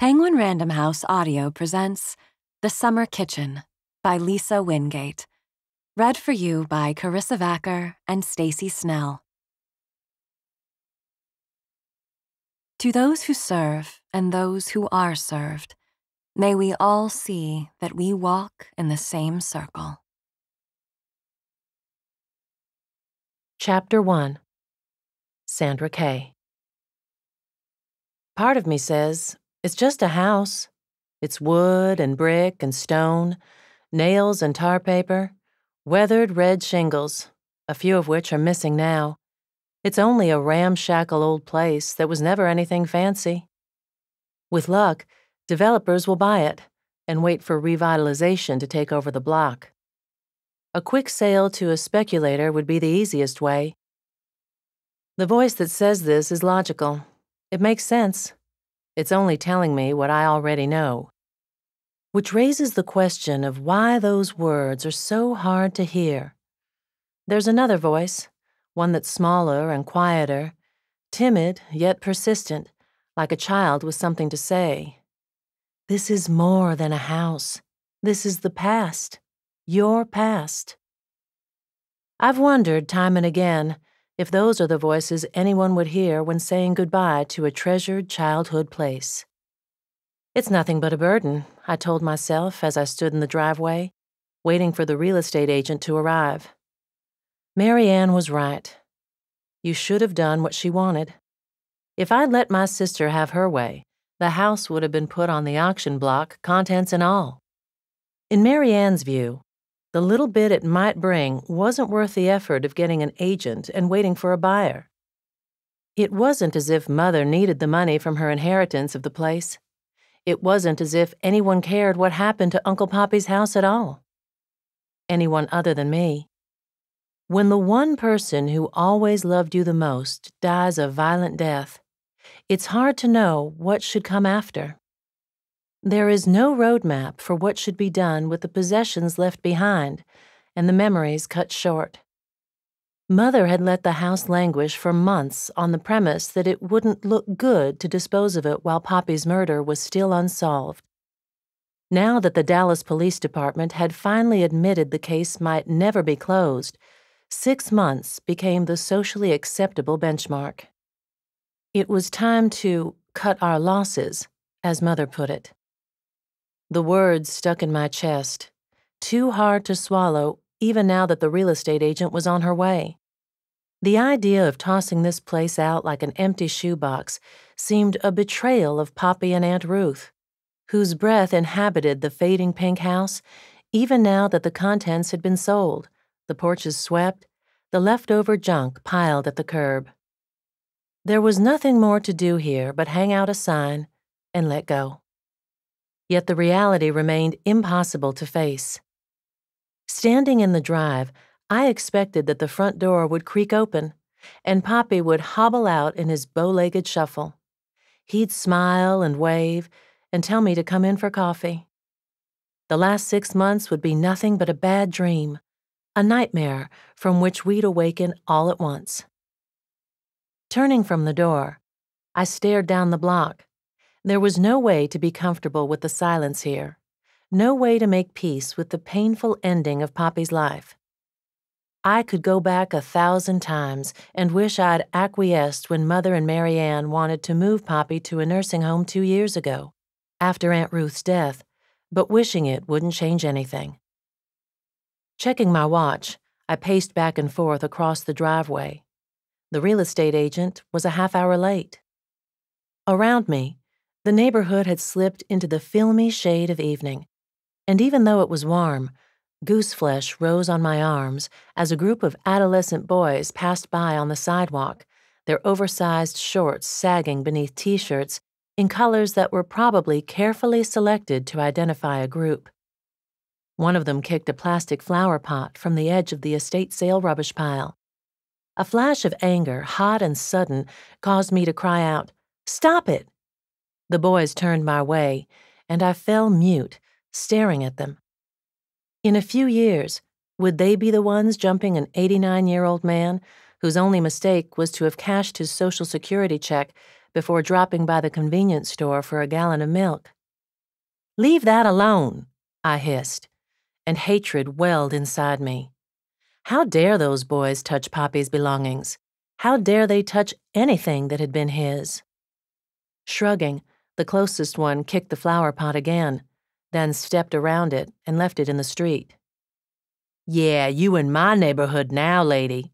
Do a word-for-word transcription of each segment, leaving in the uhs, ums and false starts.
Penguin Random House Audio presents The Summer Kitchen by Lisa Wingate, read for you by Carissa Vacker and Stacy Snell. To those who serve and those who are served, may we all see that we walk in the same circle. Chapter one. Sandra Kay. Part of me says, it's just a house. It's wood and brick and stone, nails and tar paper, weathered red shingles, a few of which are missing now. It's only a ramshackle old place that was never anything fancy. With luck, developers will buy it and wait for revitalization to take over the block. A quick sale to a speculator would be the easiest way. The voice that says this is logical. It makes sense. It's only telling me what I already know. Which raises the question of why those words are so hard to hear. There's another voice, one that's smaller and quieter, timid yet persistent, like a child with something to say. This is more than a house. This is the past, your past. I've wondered time and again if those are the voices anyone would hear when saying goodbye to a treasured childhood place. It's nothing but a burden, I told myself as I stood in the driveway, waiting for the real estate agent to arrive. Mary Ann was right. You should have done what she wanted. If I'd let my sister have her way, the house would have been put on the auction block, contents and all. In Mary Ann's view, the little bit it might bring wasn't worth the effort of getting an agent and waiting for a buyer. It wasn't as if Mother needed the money from her inheritance of the place. It wasn't as if anyone cared what happened to Uncle Poppy's house at all. Anyone other than me. When the one person who always loved you the most dies a violent death, it's hard to know what should come after. There is no roadmap for what should be done with the possessions left behind and the memories cut short. Mother had let the house languish for months on the premise that it wouldn't look good to dispose of it while Poppy's murder was still unsolved. Now that the Dallas Police Department had finally admitted the case might never be closed, six months became the socially acceptable benchmark. It was time to cut our losses, as Mother put it. The words stuck in my chest, too hard to swallow even now that the real estate agent was on her way. The idea of tossing this place out like an empty shoebox seemed a betrayal of Poppy and Aunt Ruth, whose breath inhabited the fading pink house even now that the contents had been sold, the porches swept, the leftover junk piled at the curb. There was nothing more to do here but hang out a sign and let go. Yet the reality remained impossible to face. Standing in the drive, I expected that the front door would creak open, and Poppy would hobble out in his bow-legged shuffle. He'd smile and wave and tell me to come in for coffee. The last six months would be nothing but a bad dream, a nightmare from which we'd awaken all at once. Turning from the door, I stared down the block. There was no way to be comfortable with the silence here, no way to make peace with the painful ending of Poppy's life. I could go back a thousand times and wish I'd acquiesced when Mother and Mary Ann wanted to move Poppy to a nursing home two years ago, after Aunt Ruth's death, but wishing it wouldn't change anything. Checking my watch, I paced back and forth across the driveway. The real estate agent was a half hour late. Around me, the neighborhood had slipped into the filmy shade of evening, and even though it was warm, goose flesh rose on my arms as a group of adolescent boys passed by on the sidewalk, their oversized shorts sagging beneath t-shirts in colors that were probably carefully selected to identify a group. One of them kicked a plastic flower pot from the edge of the estate sale rubbish pile. A flash of anger, hot and sudden, caused me to cry out, "Stop it!" The boys turned my way, and I fell mute, staring at them. In a few years, would they be the ones jumping an eighty-nine-year-old man whose only mistake was to have cashed his Social Security check before dropping by the convenience store for a gallon of milk. "Leave that alone," I hissed, and hatred welled inside me. How dare those boys touch Poppy's belongings? How dare they touch anything that had been his? Shrugging, the closest one kicked the flower pot again, then stepped around it and left it in the street. "Yeah, you in my neighborhood now, lady,"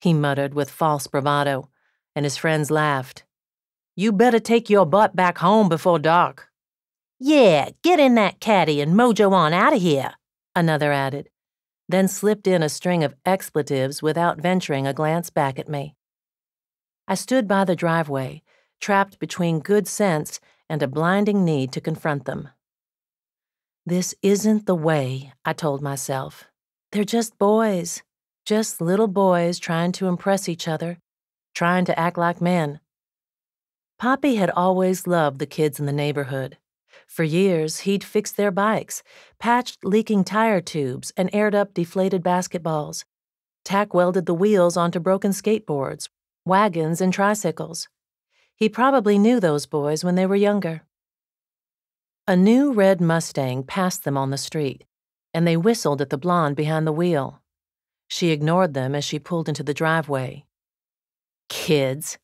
he muttered with false bravado, and his friends laughed. "You better take your butt back home before dark." "Yeah, get in that caddy and mojo on out of here," another added, then slipped in a string of expletives without venturing a glance back at me. I stood by the driveway, trapped between good sense and a blinding need to confront them. This isn't the way, I told myself. They're just boys, just little boys trying to impress each other, trying to act like men. Poppy had always loved the kids in the neighborhood. For years, he'd fixed their bikes, patched leaking tire tubes and aired up deflated basketballs, tack-welded the wheels onto broken skateboards, wagons, and tricycles. He probably knew those boys when they were younger. A new red Mustang passed them on the street, and they whistled at the blonde behind the wheel. She ignored them as she pulled into the driveway. "Kids,"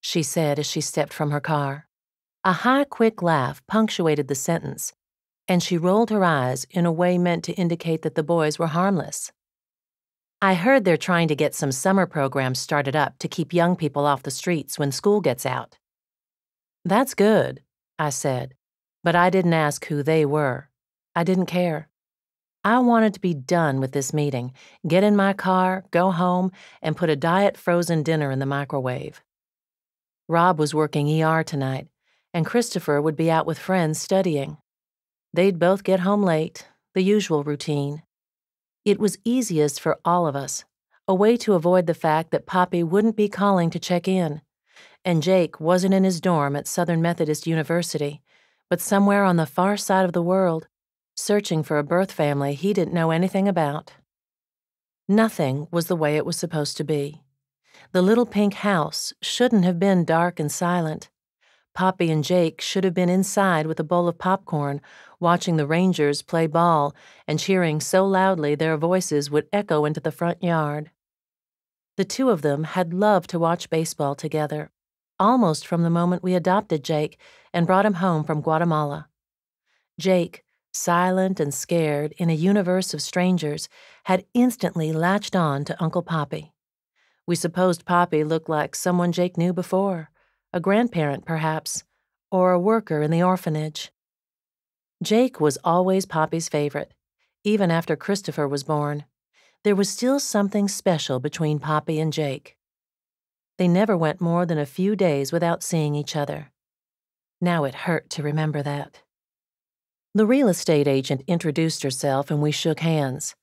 she said as she stepped from her car. A high, quick laugh punctuated the sentence, and she rolled her eyes in a way meant to indicate that the boys were harmless. "I heard they're trying to get some summer programs started up to keep young people off the streets when school gets out." "That's good," I said, but I didn't ask who they were. I didn't care. I wanted to be done with this meeting, get in my car, go home, and put a diet frozen dinner in the microwave. Rob was working E R tonight, and Christopher would be out with friends studying. They'd both get home late, the usual routine. It was easiest for all of us, a way to avoid the fact that Poppy wouldn't be calling to check in, and Jake wasn't in his dorm at Southern Methodist University, but somewhere on the far side of the world, searching for a birth family he didn't know anything about. Nothing was the way it was supposed to be. The little pink house shouldn't have been dark and silent. Poppy and Jake should have been inside with a bowl of popcorn, watching the Rangers play ball and cheering so loudly their voices would echo into the front yard. The two of them had loved to watch baseball together, almost from the moment we adopted Jake and brought him home from Guatemala. Jake, silent and scared in a universe of strangers, had instantly latched on to Uncle Poppy. We supposed Poppy looked like someone Jake knew before, a grandparent, perhaps, or a worker in the orphanage. Jake was always Poppy's favorite, even after Christopher was born. There was still something special between Poppy and Jake. They never went more than a few days without seeing each other. Now it hurt to remember that. The real estate agent introduced herself and we shook hands.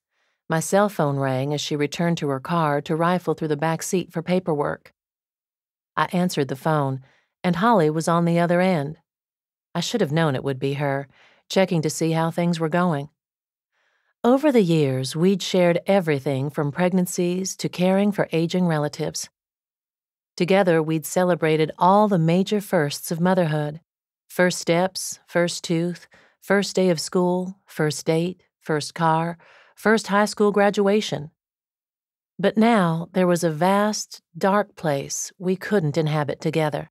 My cell phone rang as she returned to her car to rifle through the back seat for paperwork. I answered the phone, and Holly was on the other end. I should have known it would be her, checking to see how things were going. Over the years, we'd shared everything from pregnancies to caring for aging relatives. Together, we'd celebrated all the major firsts of motherhood. First steps, first tooth, first day of school, first date, first car, first high school graduation. But now there was a vast, dark place we couldn't inhabit together.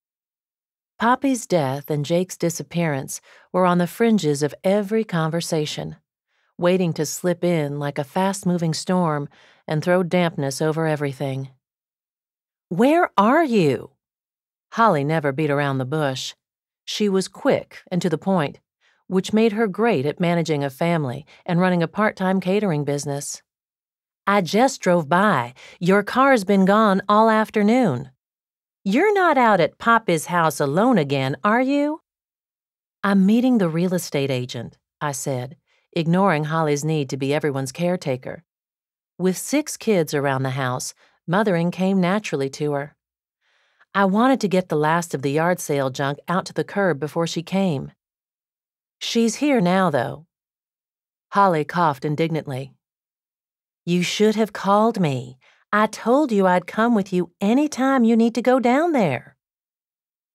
Poppy's death and Jake's disappearance were on the fringes of every conversation, waiting to slip in like a fast-moving storm and throw dampness over everything. "Where are you?" Holly never beat around the bush. She was quick and to the point, which made her great at managing a family and running a part-time catering business. "I just drove by. Your car's been gone all afternoon. You're not out at Poppy's house alone again, are you?" "I'm meeting the real estate agent," I said, ignoring Holly's need to be everyone's caretaker. With six kids around the house, mothering came naturally to her. I wanted to get the last of the yard sale junk out to the curb before she came. "She's here now, though." Holly coughed indignantly. "You should have called me. I told you I'd come with you any time you need to go down there."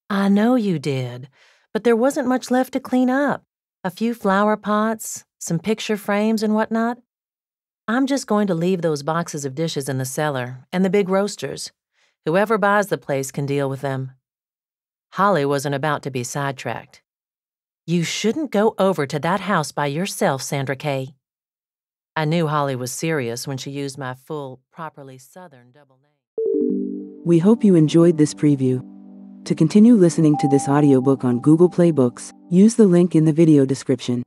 I know you did, but there wasn't much left to clean up. A few flower pots, some picture frames and whatnot. I'm just going to leave those boxes of dishes in the cellar and the big roasters. Whoever buys the place can deal with them. Holly wasn't about to be sidetracked. You shouldn't go over to that house by yourself, Sandra Kay. I knew Holly was serious when she used my full, properly Southern double name. We hope you enjoyed this preview. To continue listening to this audiobook on Google Play Books, use the link in the video description.